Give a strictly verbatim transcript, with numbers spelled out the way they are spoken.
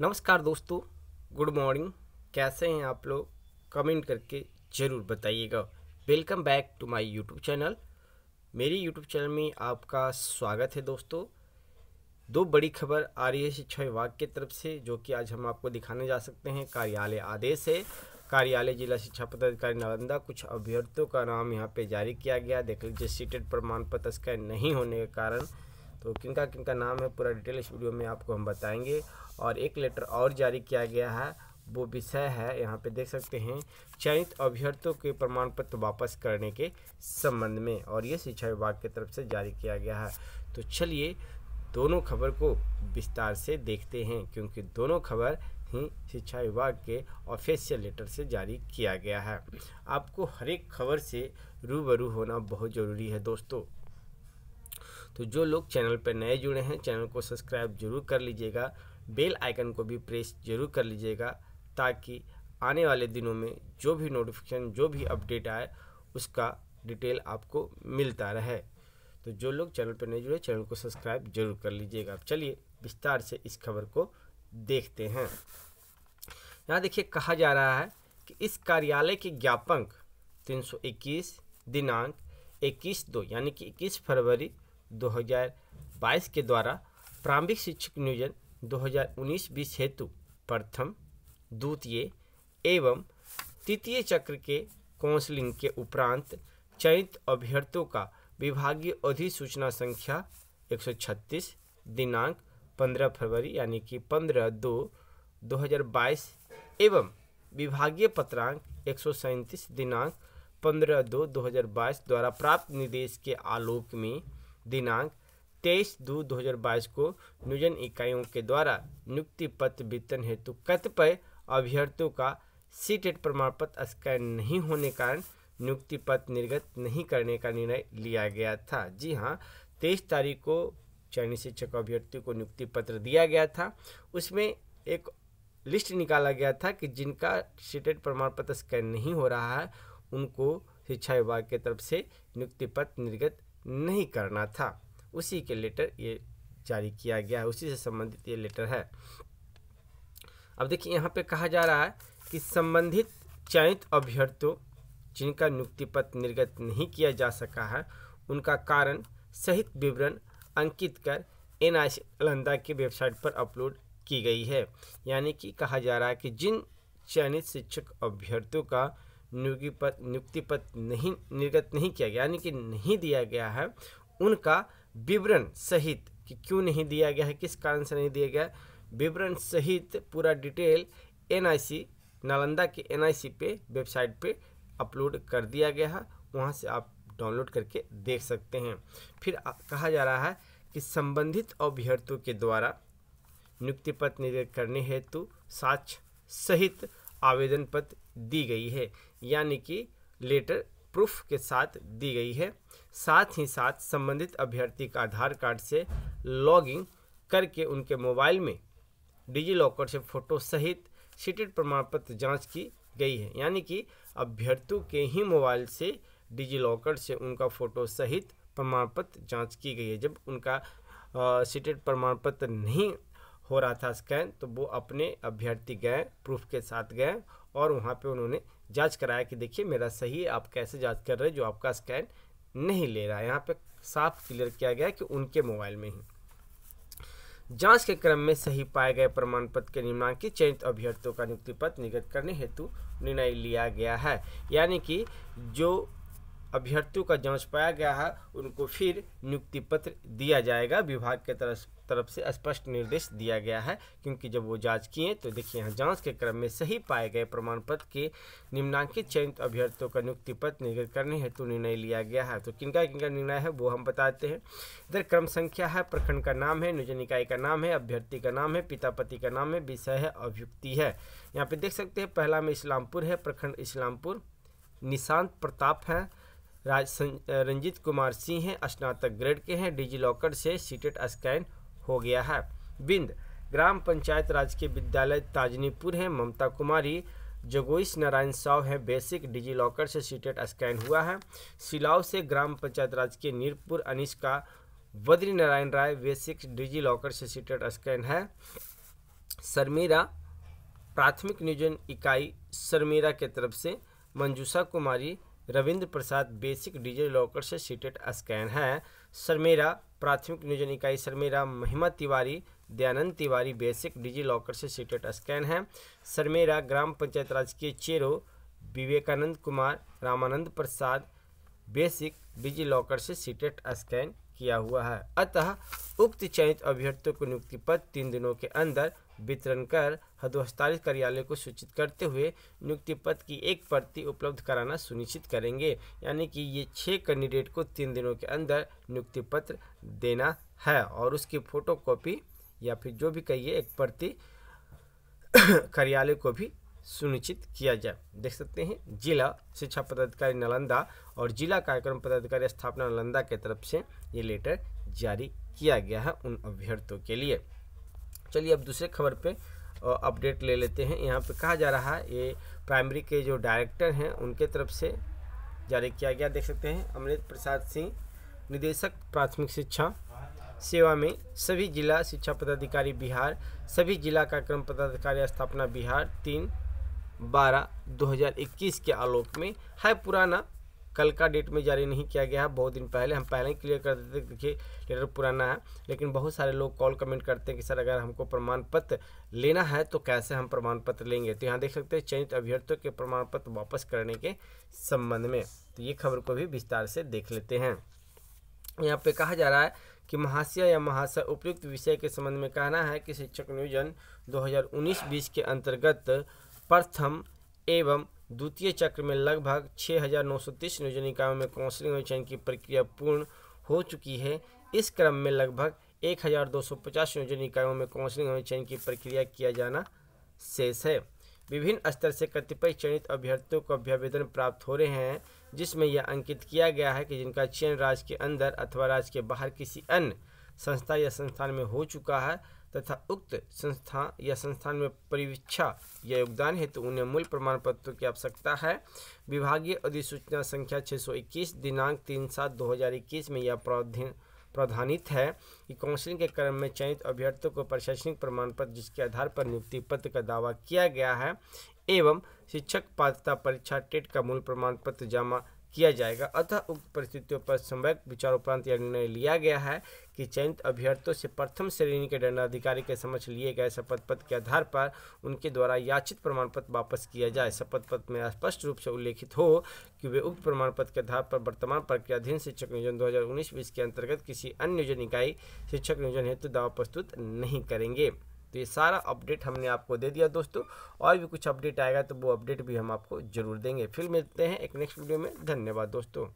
नमस्कार दोस्तों, good morning. कैसे हैं आप लोग, कमेंट करके ज़रूर बताइएगा। Welcome back to my YouTube channel. मेरी यूट्यूब चैनल में आपका स्वागत है दोस्तों। दो बड़ी खबर आ रही है शिक्षा विभाग की तरफ से, जो कि आज हम आपको दिखाने जा सकते हैं। कार्यालय आदेश है, कार्यालय जिला शिक्षा पदाधिकारी नालंदा, कुछ अभ्यर्थियों का नाम यहाँ पर जारी किया गया। देख लीजिए, सीटेट प्रमाण पत्र स्कैन नहीं होने के कारण, तो किनका किनका नाम है पूरा डिटेल इस वीडियो में आपको हम बताएंगे। और एक लेटर और जारी किया गया है, वो विषय है, यहाँ पे देख सकते हैं, चयनित अभ्यर्थियों के प्रमाण पत्र वापस करने के संबंध में, और ये शिक्षा विभाग की तरफ से जारी किया गया है। तो चलिए दोनों खबर को विस्तार से देखते हैं, क्योंकि दोनों खबर ही शिक्षा विभाग के ऑफिशियल लेटर से जारी किया गया है। आपको हर एक खबर से रूबरू होना बहुत ज़रूरी है दोस्तों। तो जो लोग चैनल पर नए जुड़े हैं, चैनल को सब्सक्राइब जरूर कर लीजिएगा, बेल आइकन को भी प्रेस जरूर कर लीजिएगा, ताकि आने वाले दिनों में जो भी नोटिफिकेशन, जो भी अपडेट आए, उसका डिटेल आपको मिलता रहे। तो जो लोग चैनल पर नए जुड़े, चैनल को सब्सक्राइब जरूर कर लीजिएगा। अब चलिए विस्तार से इस खबर को देखते हैं। यहाँ देखिए, कहा जा रहा है कि इस कार्यालय के ज्ञापन तीन सौ इक्कीस दिनांक इक्कीस दो यानी कि इक्कीस फरवरी दो हज़ार बाईस के द्वारा प्रारंभिक शिक्षक नियोजन दो हज़ार उन्नीस बीस हेतु प्रथम, द्वितीय एवं तृतीय चक्र के काउंसलिंग के उपरांत चयनित अभ्यर्थियों का विभागीय अधिसूचना संख्या एक सौ छत्तीस दिनांक पंद्रह फरवरी यानी कि पंद्रह दो दो हज़ार बाईस एवं विभागीय पत्रांक एक सौ सैंतीस दिनांक पंद्रह दो दो हज़ार बाईस द्वारा प्राप्त निर्देश के आलोक में दिनांक तेईस दो दो हज़ार बाईस को नियोजन इकाइयों के द्वारा नियुक्ति पत्र वितरण हेतु कतिपय अभ्यर्थियों का सीटेट प्रमाण पत्र स्कैन नहीं होने कारण नियुक्ति पत्र निर्गत नहीं करने का निर्णय लिया गया था। जी हाँ, तेईस तारीख को चयनित शिक्षक अभ्यर्थियों को नियुक्ति पत्र दिया गया था। उसमें एक लिस्ट निकाला गया था कि जिनका सीटेट प्रमाण पत्र स्कैन नहीं हो रहा है, उनको शिक्षा विभाग की तरफ से नियुक्ति पत्र निर्गत नहीं करना था। उसी के लेटर ये जारी किया गया है, उसी से संबंधित ये लेटर है। अब देखिए, यहाँ पे कहा जा रहा है कि संबंधित चयनित अभ्यर्थियों जिनका नियुक्ति पत्र निर्गत नहीं किया जा सका है, उनका कारण सहित विवरण अंकित कर एन आई सी नालंदा की वेबसाइट पर अपलोड की गई है। यानी कि कहा जा रहा है कि जिन चयनित शिक्षक अभ्यर्थियों का नियुक्ति पत्र नियुक्ति पत्र नहीं निर्गत नहीं किया गया, यानी कि नहीं दिया गया है, उनका विवरण सहित कि क्यों नहीं दिया गया है, किस कारण से नहीं दिया गया, विवरण सहित पूरा detail N I C Nalanda के एन आई सी पे वेबसाइट पे अपलोड कर दिया गया है। वहाँ से आप डाउनलोड करके देख सकते हैं। फिर कहा जा रहा है कि संबंधित अभ्यर्थियों के द्वारा नियुक्ति पत्र निर्गत करने हेतु साक्ष्य सहित आवेदन पत्र दी गई है, यानी कि लेटर प्रूफ के साथ दी गई है। साथ ही साथ संबंधित अभ्यर्थी का आधार कार्ड से लॉगिन करके उनके मोबाइल में डिजीलॉकर से फोटो सहित सीटेट प्रमाण पत्र जाँच की गई है, यानी कि अभ्यर्थियों के ही मोबाइल से डिजीलॉकर से उनका फ़ोटो सहित प्रमाण पत्र जाँच की गई है। जब उनका सीटेट प्रमाण पत्र नहीं हो रहा था स्कैन, तो वो अपने अभ्यर्थी गए, प्रूफ के साथ गए, और वहाँ पे उन्होंने जांच कराया कि देखिए मेरा सही है। आप कैसे जांच कर रहे हैं जो आपका स्कैन नहीं ले रहा है। यहाँ पे साफ क्लियर किया गया कि उनके मोबाइल में ही जांच के क्रम में सही पाए गए प्रमाण पत्र के निम्नांकित चयनित अभ्यर्थियों का नियुक्ति पत्र निर्गत करने हेतु निर्णय लिया गया है। यानी कि जो अभ्यर्थियों का जांच पाया गया है, उनको फिर नियुक्ति पत्र दिया जाएगा। विभाग के तरफ तरफ से स्पष्ट निर्देश दिया गया है, क्योंकि जब वो जांच किए तो देखिए यहाँ, जांच के क्रम में सही पाए गए प्रमाण पत्र के निम्नांकित चयनित अभ्यर्थियों का नियुक्ति पत्र निर्गत करने हेतु निर्णय लिया गया है। तो किनका किनका निर्णय है वो हम बताते हैं। इधर क्रम संख्या है, प्रखंड का नाम है, नियोजन इकाई का नाम है, अभ्यर्थी का नाम है, पिता पति का नाम है, विषय है, अभियुक्ति है। यहाँ पे देख सकते हैं, पहला में इस्लामपुर है, प्रखंड इस्लामपुर, निशांत प्रताप है, राज रंजीव कुमार सिंह हैं, स्नातक ग्रेड के हैं, डिजीलॉकर से सीटेट स्कैन हो गया है। बिंद ग्राम पंचायत राजकीय विद्यालय ताजनीपुर है, ममता कुमारी, जोगोइस नारायण साहू हैं, बेसिक, डिजीलॉकर से सीटेट स्कैन हुआ है। सिलाओ से ग्राम पंचायत राजकीय नीरपुर अनिश्का, बद्री नारायण राय, बेसिक, डिजीलॉकर से सीटेट स्कैन है। सरमेरा प्राथमिक नियोजन इकाई सरमेरा के तरफ से Manjusha Kumari, Ravindra Prasad basic digital locker से सीटेट स्कैन है। सरमेरा प्राथमिक नियोजन इकाई Sarmera, Mahima Tiwari, Dayanand Tiwari basic digital locker से सीटेट स्कैन है। सरमेरा ग्राम पंचायत राज के Chero, Vivekanand Kumar, Ramanand Prasad basic digital locker से सीटेट स्कैन किया हुआ है। अतः उक्त चयनित अभ्यर्थियों को नियुक्ति पत्र तीन दिनों के अंदर वितरण कर हस्ताक्षरित कार्यालय को सूचित करते हुए नियुक्ति पत्र की एक प्रति उपलब्ध कराना सुनिश्चित करेंगे। यानी कि ये छः कैंडिडेट को तीन दिनों के अंदर नियुक्ति पत्र देना है और उसकी फोटोकॉपी या फिर जो भी कहिए एक प्रति कार्यालय को भी सुनिश्चित किया जाए। देख सकते हैं जिला शिक्षा पदाधिकारी नालंदा और जिला कार्यक्रम पदाधिकारी स्थापना नालंदा के तरफ से ये लेटर जारी किया गया है उन अभ्यर्थियों के लिए। चलिए अब दूसरे खबर पे अपडेट ले लेते हैं। यहाँ पे कहा जा रहा है ये प्राइमरी के जो डायरेक्टर हैं उनके तरफ से जारी किया गया। देख सकते हैं अमरेंद्र प्रसाद सिंह, निदेशक प्राथमिक शिक्षा सेवा में सभी जिला शिक्षा पदाधिकारी बिहार, सभी जिला कार्यक्रम पदाधिकारी स्थापना बिहार तीन बारह दो हज़ार इक्कीस के आलोक में है। पुराना कल का डेट में जारी नहीं किया गया है, बहुत दिन पहले हम पहले ही क्लियर कर देते। देखिए लेटर पुराना है, लेकिन बहुत सारे लोग कॉल कमेंट करते हैं कि सर अगर हमको प्रमाण पत्र लेना है तो कैसे हम प्रमाण पत्र लेंगे। तो यहाँ देख सकते हैं चयनित अभ्यर्थियों के प्रमाण पत्र वापस करने के संबंध में, तो ये खबर को भी विस्तार से देख लेते हैं। यहाँ पे कहा जा रहा है कि महाशय या महाशय उपयुक्त विषय के संबंध में कहना है कि शिक्षक नियोजन दो हज़ार उन्नीस बीस के अंतर्गत प्रथम एवं द्वितीय चक्र में लगभग छः हज़ार नौ सौ तीस नियोजन इकाइयों में काउंसलिंग और चयन की प्रक्रिया पूर्ण हो चुकी है। इस क्रम में लगभग एक हज़ार दो सौ पचास नियोजन इकाइयों में काउंसलिंग और चयन की प्रक्रिया किया जाना शेष है। विभिन्न स्तर से कतिपय चयनित अभ्यर्थियों को अभ्यावेदन प्राप्त हो रहे हैं, जिसमें यह अंकित किया गया है कि जिनका चयन राज्य के अंदर अथवा राज्य के बाहर किसी अन्य संस्था या संस्थान में हो चुका है तथा उक्त संस्था या संस्थान में परिवीक्षा या योगदान हेतु तो उन्हें मूल प्रमाण पत्रों की आवश्यकता है। विभागीय अधिसूचना संख्या छः सौ इक्कीस दिनांक तीन सात दो हज़ार इक्कीस में यह प्रावधान प्रावधानित है कि काउंसलिंग के क्रम में चयनित अभ्यर्थियों को प्रशासनिक प्रमाण पत्र जिसके आधार पर नियुक्ति पत्र का दावा किया गया है एवं शिक्षक पात्रता परीक्षा टेट का मूल प्रमाण पत्र जमा किया जाएगा। अतः उक्त परिस्थितियों पर सम्यक विचार उपरांत यह निर्णय लिया गया है कि चयनित अभ्यर्थियों से प्रथम श्रेणी के दंडाधिकारी के समक्ष लिए गए शपथ पत्र के आधार पर उनके द्वारा याचित प्रमाण पत्र वापस किया जाए। शपथ पत्र में स्पष्ट रूप से उल्लेखित हो कि वे उक्त प्रमाण पत्र के आधार पर वर्तमान प्रक्रियाधीन शिक्षक नियोजन दो हज़ार उन्नीस बीस के अंतर्गत किसी अन्य नियोजन इकाई शिक्षक नियोजन हेतु दावा प्रस्तुत नहीं करेंगे। तो ये सारा अपडेट हमने आपको दे दिया दोस्तों, और भी कुछ अपडेट आएगा तो वो अपडेट भी हम आपको जरूर देंगे। फिर मिलते हैं एक नेक्स्ट वीडियो में। धन्यवाद दोस्तों।